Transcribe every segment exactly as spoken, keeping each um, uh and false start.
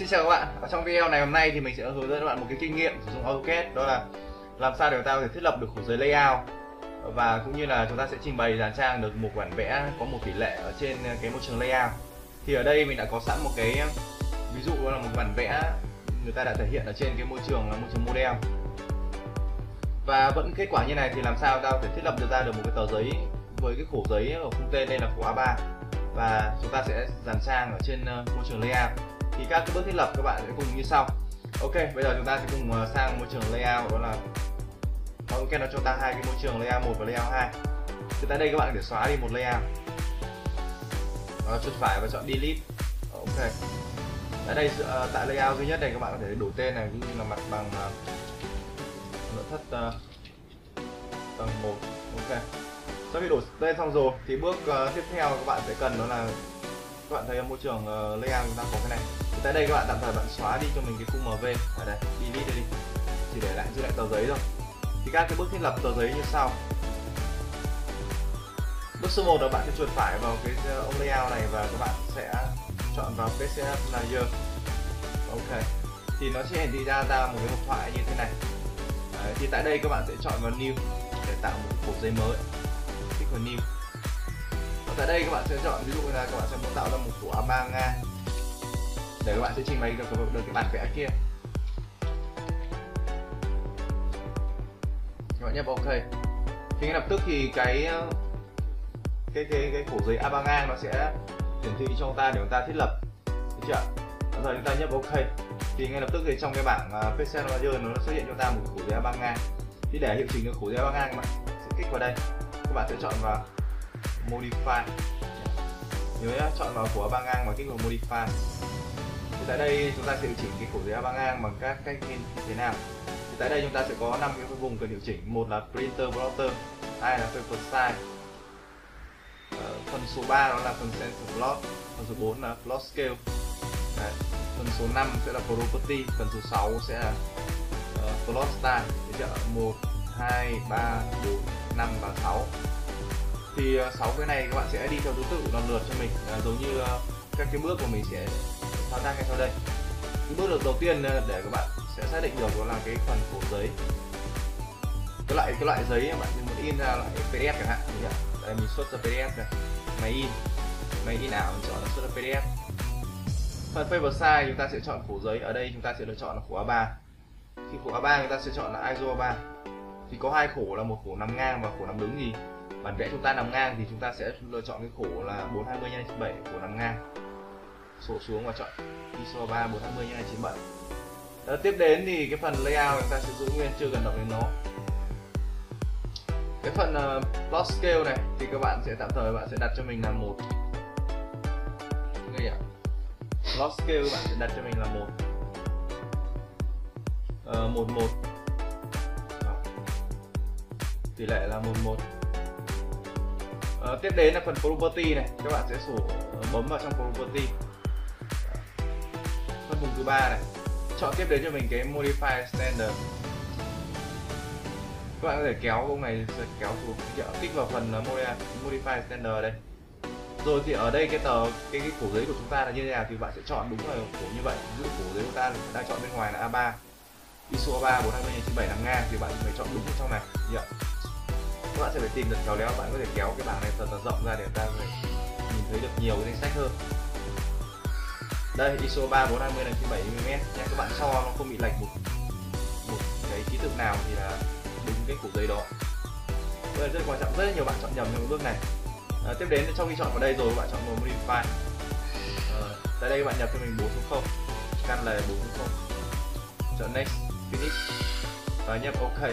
Xin chào các bạn. Ở trong video này hôm nay thì mình sẽ hướng dẫn các bạn một cái kinh nghiệm sử dụng AutoCAD, đó là làm sao để chúng ta có thể thiết lập được khổ giới layout, và cũng như là chúng ta sẽ trình bày dàn trang được một bản vẽ có một tỷ lệ ở trên cái môi trường layout. Thì ở đây mình đã có sẵn một cái ví dụ, đó là một bản vẽ người ta đã thể hiện ở trên cái môi trường là môi trường model, và vẫn kết quả như này. Thì làm sao chúng ta có thể thiết lập được ra được một cái tờ giấy với cái khổ giấy ở khung tên, đây là khổ a ba, và chúng ta sẽ dàn trang ở trên môi trường layout. Thì các cái bước thiết lập các bạn sẽ cùng như sau. Ok, bây giờ chúng ta sẽ cùng sang môi trường layout, đó là AutoCAD nó cho ta hai cái môi trường layout một và layout hai. Thì tại đây các bạn để xóa đi một layout, đó, chuột phải và chọn delete. Ok, tại đây tại layout duy nhất này các bạn có thể đổi tên này, như là mặt bằng nội thất uh, tầng một. Ok, sau khi đổi tên xong rồi thì bước uh, tiếp theo các bạn sẽ cần, đó là các bạn thấy ở môi trường uh, layout chúng ta có cái này. Thì tại đây các bạn tạm thời bạn xóa đi cho mình cái khung em vê ở đây, delete đi, chỉ để lại giữ lại tờ giấy thôi. Thì các cái bước thiết lập tờ giấy như sau. Bước số một là bạn sẽ chuột phải vào cái ông layout này và các bạn sẽ chọn vào pê xê hát layer. Ok, thì nó sẽ hiển thị ra ra một cái hộp thoại như thế này. Đấy, thì tại đây các bạn sẽ chọn vào new để tạo một khổ giấy mới, kích vào new. Và tại đây các bạn sẽ chọn, ví dụ là các bạn sẽ muốn tạo ra một khổ a ba ngang để các bạn sẽ trình bày được, được, được cái bản vẽ kia. Các bạn nhập ok. Thì ngay lập tức thì cái cái cái cái khổ giấy a ba ngang nó sẽ hiển thị cho chúng ta để chúng ta thiết lập. Được chưa? Bây giờ chúng ta nhập ok. Thì ngay lập tức thì trong cái bảng pê xê Layer nó xuất hiện cho ta một khổ giấy a ba ngang. Thì để hiệu chỉnh được khổ giấy a ba ngang, các bạn sẽ kích vào đây. Các bạn sẽ chọn vào modify. Nhớ nhá, chọn vào khổ a ba ngang và kích vào modify. Thì tại đây chúng ta sẽ điều chỉnh cái khổ giấy a ba ngang bằng các cách như thế nào. Thì tại đây chúng ta sẽ có năm cái vùng cần điều chỉnh. Một là printer plotter, hai là paper size, phần số ba đó là phần center plot, phần số bốn là plot scale. Đấy. Phần số năm sẽ là property, phần số sáu sẽ là uh, plot style. một, hai, ba, bốn, năm và sáu. Thì sáu cái này các bạn sẽ đi theo thứ tự lần lượt cho mình, uh, giống như uh, các cái bước mà mình sẽ thao tác ngay sau đây. Cái bước được đầu tiên để các bạn sẽ xác định được đó là cái phần khổ giấy, cái loại cái loại giấy bạn muốn in ra, loại pê đê ép chẳng hạn. Đây mình xuất ra pê đê ép này, máy in, máy in ảo mình chọn là xuất ra pê đê ép. Phần paper size chúng ta sẽ chọn khổ giấy, ở đây chúng ta sẽ lựa chọn là khổ a ba. Khi khổ a ba chúng ta sẽ chọn là i ét ô a ba. Thì có hai khổ là một khổ nằm ngang và khổ nằm đứng. Thì bản vẽ chúng ta nằm ngang thì chúng ta sẽ lựa chọn cái khổ là bốn trăm hai mươi nhân bảy, khổ nằm ngang. Sổ xuống và chọn i ét ô ba bốn trăm hai mươi nhân hai trăm chín mươi bảy. Đó, tiếp đến thì cái phần layout chúng ta sẽ giữ nguyên, chưa cần động đến nó. Cái phần uh, plot scale này thì các bạn sẽ tạm thời bạn sẽ đặt cho mình là một. Đây ạ. Plot scale các bạn sẽ đặt cho mình là một. Uh, một một. Tỷ lệ là một một. Uh, tiếp đến là phần property này, các bạn sẽ sổ bấm vào trong property. Vùng thứ ba này, chọn tiếp đến cho mình cái modify standard. Các bạn có thể kéo ông này kéo xuống, kích vào phần modify standard đây. Rồi thì ở đây cái tờ cái, cái khổ giấy của chúng ta là như thế nào thì bạn sẽ chọn đúng là khổ như vậy. Ví dụ khổ giấy của ta đang chọn bên ngoài là a ba, i ét ô a ba bốn trăm hai mươi nhân chín mươi bảy nằm ngang thì bạn phải chọn đúng ở trong này. Các bạn sẽ phải tìm được khéo léo, bạn có thể kéo cái bảng này thật là rộng ra để ta nhìn thấy được nhiều cái danh sách hơn. Đây i ét ô ba bốn trăm hai mươi nhân chín mươi bảy mi li mét nhé, các bạn so nó không bị lệch một một cái ký tự nào thì là đúng cái khổ giấy đó. Đây rất quan trọng, rất nhiều bạn chọn nhầm trong bước này. À, tiếp đến sau khi chọn vào đây rồi bạn chọn vào modify. À, tại đây các bạn nhập cho mình bốn không không, căn là bốn không không, chọn next, finish và nhập ok. À,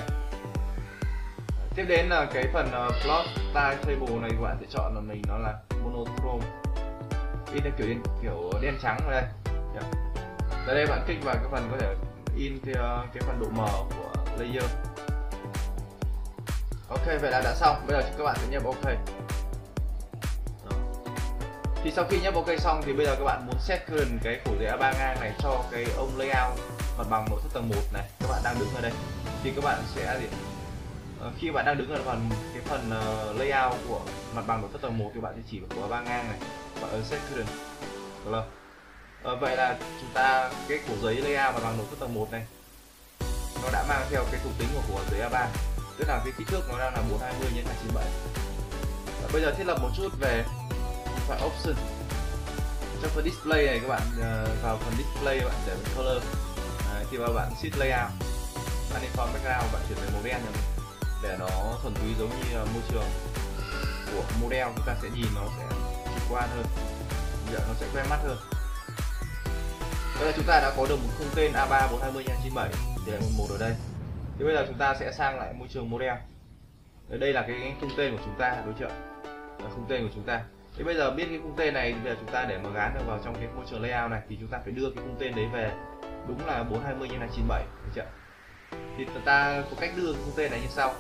tiếp đến là cái phần uh, plot style table này, các bạn sẽ chọn là mình nó là monochrome, in theo kiểu đen, kiểu đen trắng ở đây. Yeah. Tại đây bạn kích vào cái phần có thể in theo cái phần độ mờ của layer. Ok, vậy là đã xong. Bây giờ các bạn sẽ nhập ok. Đó. Thì sau khi nhập ok xong thì bây giờ các bạn muốn set current cái khổ giấy a ba ngang này cho cái ông layout mặt bằng nội thất tầng một này, các bạn đang đứng ở đây. Thì các bạn sẽ khi bạn đang đứng ở phần cái phần layout của mặt bằng nội thất tầng một thì bạn sẽ chỉ vào khổ a ba ngang này. Và set current, được không? à, vậy là chúng ta cái củ giấy layout và bằng nổi phức tầng một này nó đã mang theo cái thuộc tính của củ giấy a ba, tức là cái kích thước nó đang là bốn trăm hai mươi nhân hai trăm chín mươi bảy. Và bây giờ thiết lập một chút về phần option. Trong phần display này các bạn uh, vào phần display bạn để phần color. À, khi vào bạn shift layout, bạn đi form background bạn chuyển về màu đen để nó thuần túy giống như môi trường của model, chúng ta sẽ nhìn nó sẽ trực quan hơn, giờ nó sẽ quen mắt hơn. Bây giờ chúng ta đã có được một khung tên a ba bốn trăm hai mươi nhân hai trăm chín mươi bảy để một một ở đây. Thì bây giờ chúng ta sẽ sang lại môi trường model. Đây là cái khung tên của chúng ta, đối tượng khung tên của chúng ta. Thì bây giờ biết cái khung tên này, bây giờ chúng ta để mà gán được vào trong cái môi trường layout này thì chúng ta phải đưa cái khung tên đấy về đúng là bốn trăm hai mươi nhân hai trăm chín mươi bảy, được chưa? Thì chúng ta có cách đưa khung tên này như sau.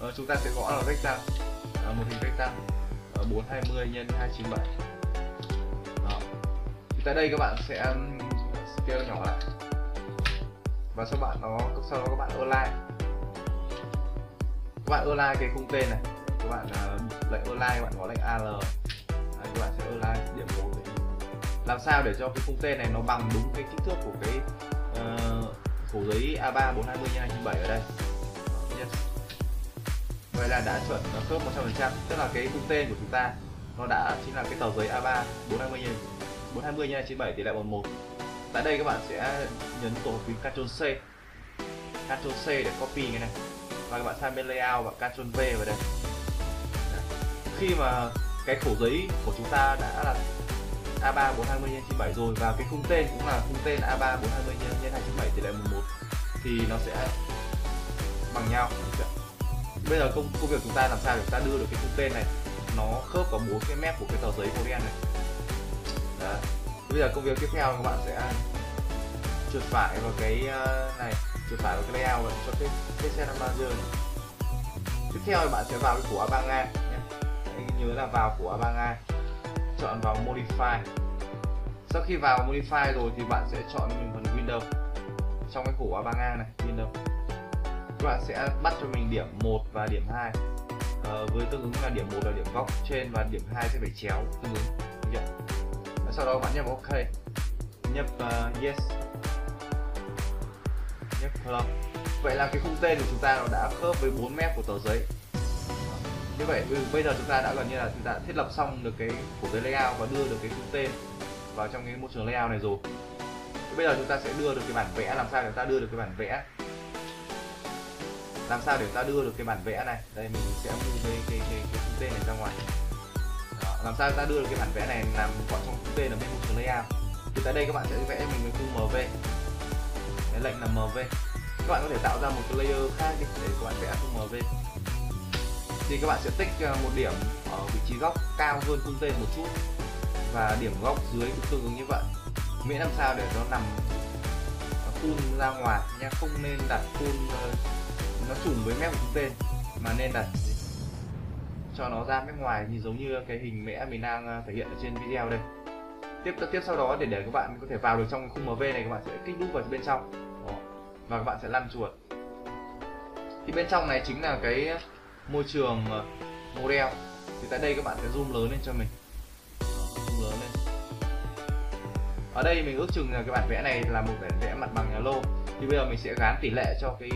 Ờ, chúng ta sẽ gõ là vector, à, một hình vector bốn trăm hai mươi nhân hai trăm chín mươi bảy. Đó. Thì tại đây các bạn sẽ scale nhỏ lại và sau bạn nó sau đó các bạn align, các bạn align cái khung tên này, các bạn uh, lệnh align, các bạn có lệnh a lờ, à, các bạn sẽ align điểm một làm sao để cho cái khung tên này nó bằng đúng cái kích thước của cái uh, củ giấy a ba bốn trăm hai mươi nhân hai trăm chín mươi bảy ở đây. Yes. Vậy là đã chuẩn khớp một trăm phần trăm, tức là cái khung tên của chúng ta nó đã chính là cái tờ giấy a ba bốn trăm hai mươi nhân hai trăm chín mươi bảy tỷ lệ một một. Tại đây các bạn sẽ nhấn tổ hợp phím Ctrl C, Ctrl C để copy cái này và các bạn sang bên layout và Ctrl V vào đây. Khi mà cái khổ giấy của chúng ta đã là a ba bốn trăm hai mươi nhân hai trăm chín mươi bảy rồi và cái khung tên cũng là khung tên a ba bốn trăm hai mươi nhân hai trăm chín mươi bảy tỷ lệ một một thì nó sẽ bằng nhau. Bây giờ công, công việc chúng ta làm sao để chúng ta đưa được cái khung tên này nó khớp vào bốn cái mép của cái tờ giấy màu đen này. Đó. Bây giờ công việc tiếp theo các bạn sẽ chuột phải vào cái này, chuột phải vào cái layout này, cho cái cái xe năm manager này. Tiếp theo thì bạn sẽ vào cái của a ba Nga nhé. Nhớ là vào của a ba Nga, chọn vào modify. Sau khi vào modify rồi thì bạn sẽ chọn mình phần window. Trong cái củ a ba ngang này, window, các bạn sẽ bắt cho mình điểm một và điểm hai, à, với tương ứng là điểm một là điểm góc trên và điểm hai sẽ phải chéo tương ứng. Sau đó bạn nhập OK, nhập uh, yes, nhập plug. Vậy là cái khung tên của chúng ta nó đã khớp với bốn mép của tờ giấy. Như vậy bây giờ chúng ta đã gần như là chúng ta đã thiết lập xong được cái củ giấy layout và đưa được cái khung tên vào trong cái môi trường layout này rồi. Bây giờ chúng ta sẽ đưa được cái bản vẽ, làm sao để chúng ta đưa được cái bản vẽ làm sao để chúng ta đưa được cái bản vẽ này. Đây mình sẽ move cái cái cái khung tên này ra ngoài. Đó, làm sao để ta đưa được cái bản vẽ này làm vào trong khung tên ở bên môi trường layout. Thì tại đây các bạn sẽ vẽ cho mình cái khung em vê. Cái lệnh là em vê. Các bạn có thể tạo ra một cái layer khác để các bạn vẽ khung em vê. Thì các bạn sẽ tích một điểm ở vị trí góc cao hơn khung tên một chút và điểm góc dưới cũng tương ứng như vậy, miễn làm sao để nó nằm phun ra ngoài nha, không nên đặt phun nó trùng với mép của khung tên mà nên đặt cho nó ra mép ngoài, như giống như cái hình vẽ mình đang thể hiện ở trên video đây. Tiếp tiếp sau đó để để các bạn có thể vào được trong khung em vê này, các bạn sẽ kích nút vào bên trong. Đó. Và các bạn sẽ lăn chuột. Thì bên trong này chính là cái môi trường model. Thì tại đây các bạn sẽ zoom lớn lên cho mình. Đó, zoom lớn lên. Ở đây mình ước chừng là cái bản vẽ này là một bản vẽ mặt bằng nhà lô. Thì bây giờ mình sẽ gán tỷ lệ cho cái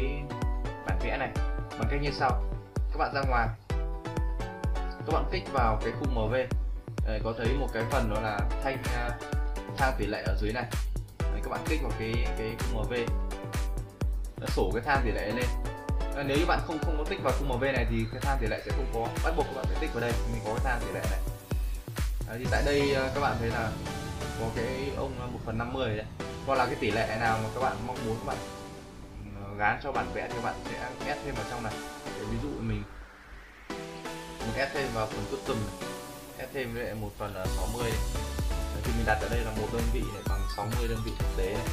bản vẽ này bằng cách như sau. Các bạn ra ngoài, các bạn kích vào cái khung em vê. Đấy, có thấy một cái phần đó là thanh thang tỷ lệ ở dưới này. Đấy, các bạn kích vào cái cái khung em vê, nó sổ cái thang tỷ lệ lên. Nếu như bạn không không có tích vào khung em vê này thì cái thang tỷ lệ sẽ không có, bắt buộc các bạn phải tích vào đây. Mình có cái thang tỷ lệ này. À, thì tại đây các bạn thấy là có cái ông một phần năm mươi đấy, hoặc là cái tỷ lệ nào mà các bạn mong muốn các bạn gán cho bản vẽ thì các bạn sẽ ép thêm vào trong này. Để ví dụ mình mình ép thêm vào phần custom này, ép thêm với một phần sáu mươi này. Thì mình đặt ở đây là một đơn vị này bằng sáu mươi đơn vị thực tế này,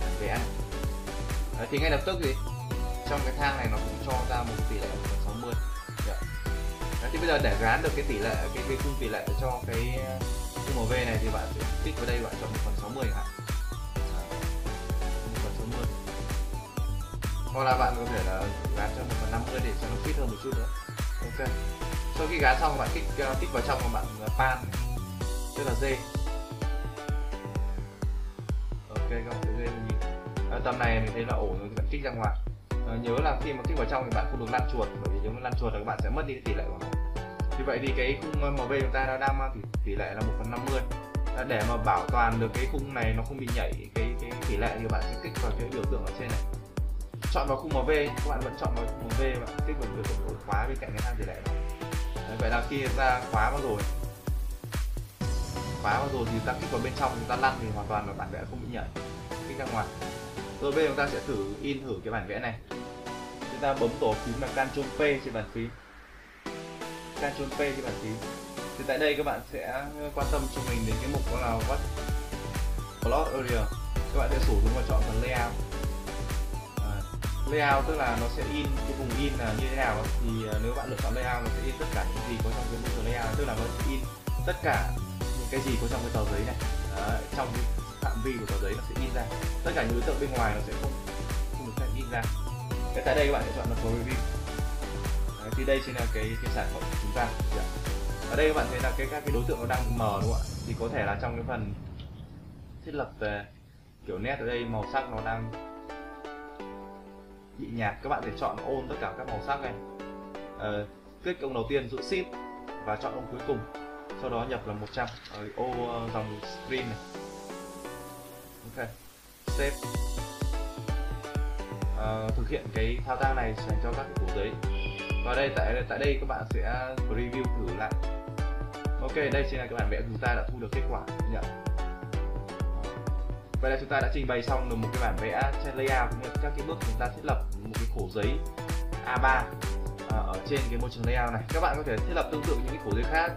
bản vẽ này. Đấy, thì ngay lập tức gì trong cái thang này nó cũng cho ra một tỷ lệ sáu mươi. Đấy. Đấy, thì bây giờ để gán được cái tỷ lệ cái cái khung tỷ lệ cho cái khung em vê này thì bạn sẽ kích vào đây, bạn chọn một phần sáu mươi hả? Một phần sáu mươi. Hoặc là bạn có thể là gán cho một phần năm mươi để cho nó fit hơn một chút nữa. Ok. Sau khi gán xong bạn kích kích vào trong và bạn pan, tức là dê. ok không? Tự nhiên mình à, tầm này mình thấy là ổn rồi, bạn kích ra ngoài. À, nhớ là khi mà kích vào trong thì bạn không được lăn chuột, bởi vì nếu mà lăn chuột là các bạn sẽ mất đi cái tỷ lệ của nó. Như vậy thì cái khung em vê chúng ta đã đang mang tỷ lệ là một phần năm mươi. À, để mà bảo toàn được cái khung này nó không bị nhảy cái cái tỷ lệ thì bạn sẽ kích vào cái biểu tượng ở trên này. Chọn vào khung em vê, các bạn vẫn chọn vào em vê và kích vào biểu tượng khóa bên cạnh cái thang tỷ lệ này. Đấy, vậy là khi ra khóa vào rồi khóa vào rồi thì ta kích vào bên trong, chúng ta lăn thì hoàn toàn là bản vẽ không bị nhảy. Kích ra ngoài. Rồi bây giờ chúng ta sẽ thử in thử cái bản vẽ này. Chúng ta bấm tổ phím là Ctrl P trên bàn phím. Ctrl P trên bàn phím. Thì tại đây các bạn sẽ quan tâm cho mình đến cái mục đó là What Plot Area. Các bạn sẽ sổ xuống và chọn phần Layout. À, layout tức là nó sẽ in cái vùng in là như thế nào, thì nếu bạn lựa chọn Layout nó sẽ in tất cả những gì có trong cái mục Layout, tức là nó sẽ in tất cả những cái gì có trong cái tờ giấy này. Đấy, trong cái phạm vi của tờ giấy nó sẽ in ra. Tất cả những đối tượng bên ngoài nó sẽ không không được phép in ra. Thế tại đây các bạn sẽ chọn là Preview. Đấy, thì đây chính là cái cái sản phẩm của chúng ta. Ở đây các bạn thấy là cái các cái đối tượng nó đang mờ đúng không ạ? Thì có thể là trong cái phần thiết lập về kiểu nét ở đây màu sắc nó đang bị nhạt, các bạn thể chọn ôn tất cả các màu sắc này. Ờ, click ông đầu tiên giữ Shift và chọn ông cuối cùng. Sau đó nhập là một trăm ở ô dòng stream này. Ok. Save. Ờ, thực hiện cái thao tác này dành cho các cái củ giấy. Và đây tại tại đây các bạn sẽ review thử lại. Ok, đây chính là cái bản vẽ chúng ta đã thu được kết quả nhận. Vậy là chúng ta đã trình bày xong được một cái bản vẽ trên layout cũng như các cái bước chúng ta thiết lập một cái khổ giấy A ba ở trên cái môi trường layout này. Các bạn có thể thiết lập tương tự những cái khổ giấy khác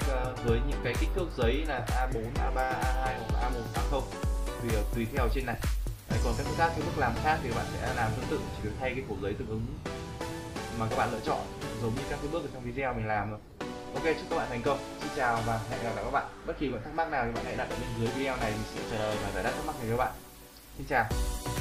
với những cái kích thước giấy là A bốn, A ba, A hai hoặc là A một, A không tùy tùy theo trên này. Đấy, còn các cái khác cái bước làm khác thì bạn sẽ làm tương tự, chỉ cần thay cái khổ giấy tương ứng mà các bạn lựa chọn, giống như các cái bước ở trong video mình làm rồi. Ok, chúc các bạn thành công. Xin chào và hẹn gặp lại các bạn. Bất kỳ bạn thắc mắc nào thì bạn hãy đặt ở bên dưới video này, mình sẽ trả lời và giải đáp thắc mắc này cho các bạn. Xin chào.